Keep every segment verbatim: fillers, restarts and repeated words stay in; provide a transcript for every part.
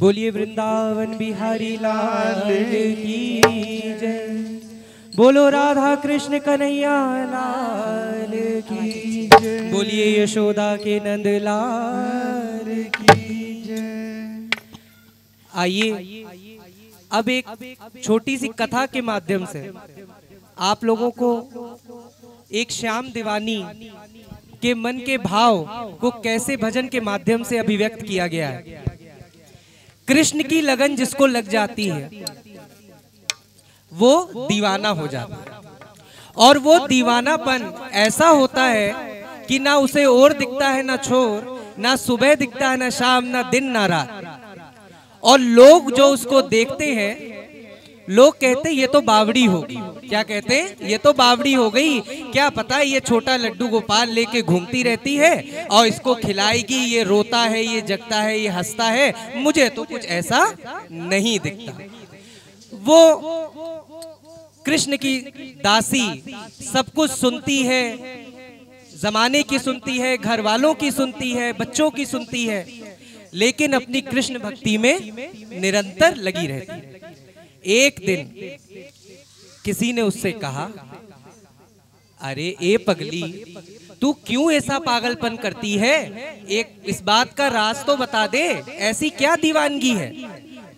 बोलिए वृंदावन बिहारी लाल की जय, बोलो राधा कृष्ण कन्हैया लाल की जय, बोलिए यशोदा के नंद लाल की जय। आइए अब एक छोटी सी कथा के माध्यम से आप लोगों को एक श्याम दीवानी के मन के भाव को कैसे भजन के माध्यम से अभिव्यक्त किया गया है। कृष्ण की लगन जिसको लग जाती है वो दीवाना हो जाता है, और वो दीवानापन ऐसा होता है कि ना उसे और दिखता है ना छोर, ना सुबह दिखता है ना शाम, ना दिन ना रात। और लोग जो उसको देखते हैं लोग कहते ये तो बावड़ी हो गई। क्या कहते हैं? ये तो बावड़ी हो गई, क्या पता ये छोटा लड्डू गोपाल लेके घूमती रहती है और इसको खिलाएगी, ये रोता है, ये जगता है, ये हंसता है, मुझे तो कुछ ऐसा नहीं दिखता। वो कृष्ण की दासी सब कुछ सुनती है, जमाने की सुनती है, घर वालों की सुनती है, बच्चों की सुनती है, लेकिन अपनी कृष्ण भक्ति में निरंतर लगी रहती है। एक दिन किसी ने उससे कहा, अरे ए पगली, तू क्यों ऐसा पागलपन करती है, एक इस बात का राज तो बता दे, ऐसी क्या दीवानगी है।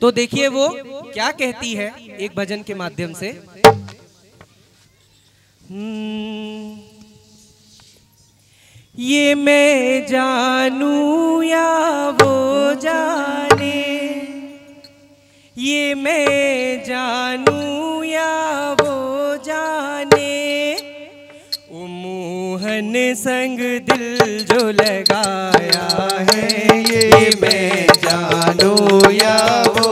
तो देखिए वो क्या कहती है एक भजन के माध्यम से। ये मैं जानू या वो जाने, ये मैं जानू या वो जाने, मोहन संग दिल जो लगाया है, ये मैं जानू या वो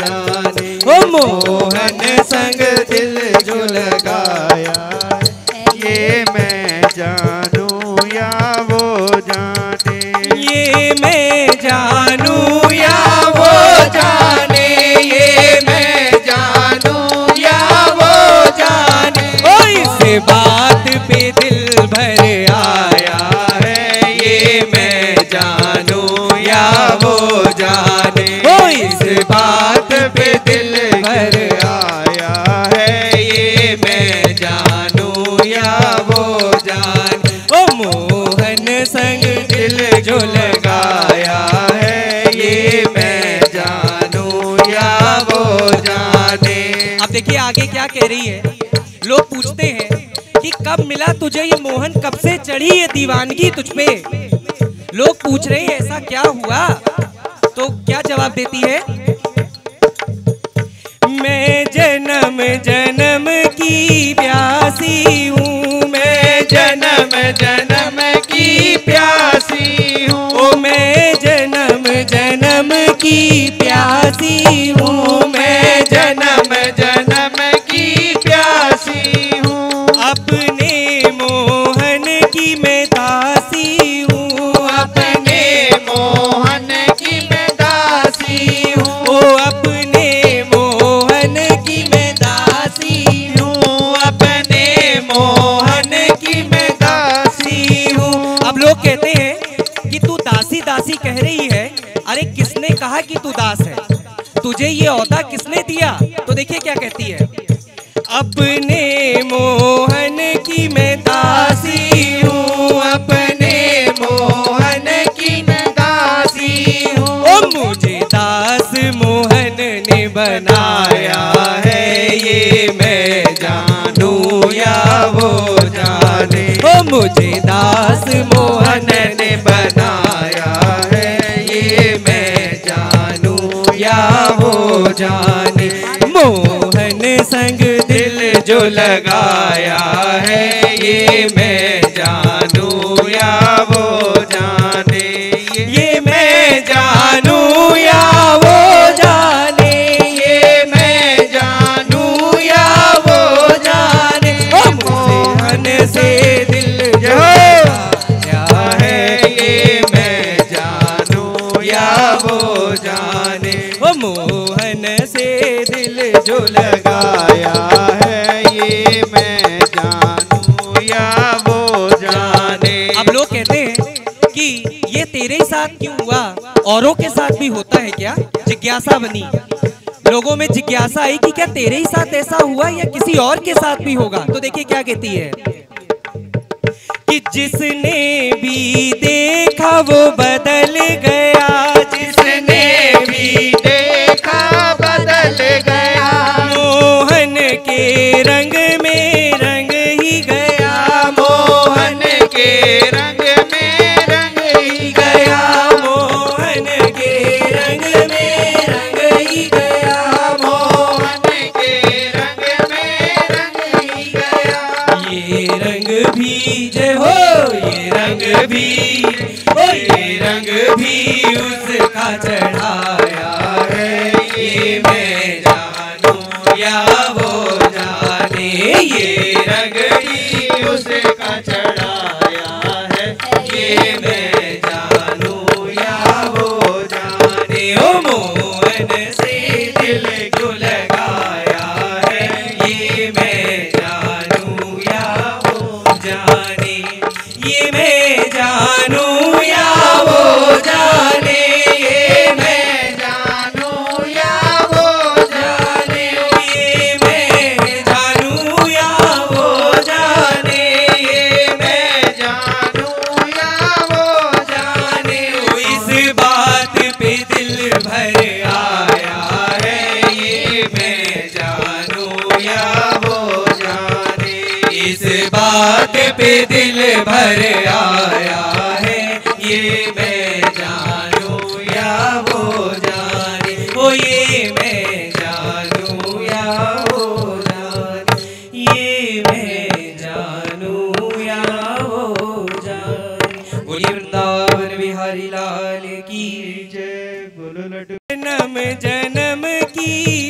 जाने, ओ मोहन संग दिल जो लगाया है, ये मैं जानू या वो जाने, ये मैं जानू या वो जाने, बात पे दिल भर आया है, ये मैं जानू या वो जाने, वो इस बात पे दिल भर आया है, ये मैं जानू या वो जाने, ओ मोहन संग दिल जो लगाया है, ये मैं जानू या वो जाने। अब देखिए आगे क्या कह रही है। लोग पूछते हैं कि कब मिला तुझे ये मोहन, कब से चढ़ी ये दीवानगी तुझ पे, लोग पूछ रहे हैं ऐसा क्या हुआ। तो क्या जवाब देती है, मैं जन्म जन्म की प्यासी हूँ, मैं जन्म जन्म की प्यासी हूँ, ओ मैं जन्म जन्म की प्यासी हूँ, मैं जन्म जन्म की प्यासी हूँ, अपने मोहन की मैं दासी हूँ, अपने मोहन की मैं दासी हूँ, ओ अपने मोहन की मैं दासी हूँ, अपने मोहन की मैं दासी हूँ। अब लोग कहते हैं कि तू दासी दासी कह रही है, अरे किसने कहा कि तू दास है, तुझे ये औहदा किसने दिया। तो देखिए क्या कहती है, अपने मोहन की मैं दासी हूँ, अपने मोहन की मैं दासी हूँ, ओ मुझे दास मोहन ने बनाया है, ये मैं जानू या वो जाने, ओ मुझे दास मोहन ने बनाया है, ये मैं जानू या वो जाने, मोहन संग जो लगाया है, ये मैं जानू या वो जाने, ये मैं जानू या वो जाने, ये मैं जानू या वो जाने, ओ मोहन से दिल जो लगाया है, ये मैं जानू या वो जाने, ओ मोहन से दिल जो लगाया है, ये मैं जानू या वो जाने। अब लोग कहते हैं कि ये तेरे साथ क्यों हुआ औरों के साथ भी होता है क्या? जिज्ञासा बनी लोगों में, जिज्ञासा आई कि क्या तेरे ही साथ ऐसा हुआ या किसी और के साथ भी होगा। तो देखिए क्या कहती है कि जिसने भी देखा वो बदल गया, जिसने भी देखा बदल गया, मोहन के रंग में रंग ही गया, मोहन के रंग में रंग ही गया, मोहन के रंग में रंग ही गया, मोहन के रंग में रंग ही गया। ये रंग भी जय हो, ये रंग भी, ये रंग भी उसका चढ़ाया है, ये मैं जानू या वो जाने, ये रंग भी उसका चढ़ाया है, ये मैं जानू या वो जाने, ओ मोहन से दिल को लगाया है, ये मैं जानू या वो जाने, ये मैं जानू या वो जाने, ये मैं जानू या वो जाने, ये मैं जानू या वो जाने, ये मैं जानू या वो जाने। इस बात पे दिल भर आया है, ये मैं जानू या वो जाने, इस बात पे दिल भर आया है, ये मैं जानू या वो जाने, वो ये मैं जानू या वो जाने, ये मैं जानू या वो जाने। बोलिए वृंदावन बिहारी लाल की जय। बोलो लड्डू। जन्म जन्म की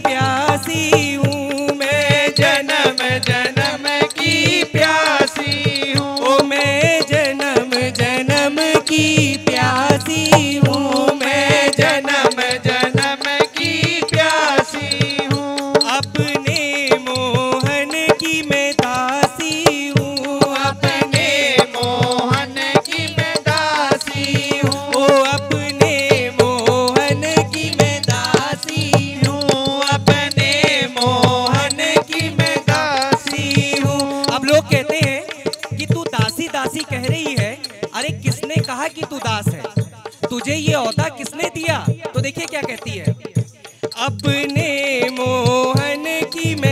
प्यासी हूँ मैं, जन्म जन्म की प्यासी हूँ, ओ मैं जन्म जन्म की प्यासी हूँ, मैं जन्म जन्म की प्यासी हूँ, अपने मोहन की मैं दासी हूँ, अपने मोहन की मैं दासी हूँ, ओ अपने मोहन की मैं दासी हूँ, अपने मोहन की मैं दासी हूँ। अब लोग कहते हैं कि तू दासी दासी कह रही है, अरे किसने कहा कि तू दास है, तुझे ये औदा किसने दिया? तो देखिए क्या कहती है, अपने मोहन की मैं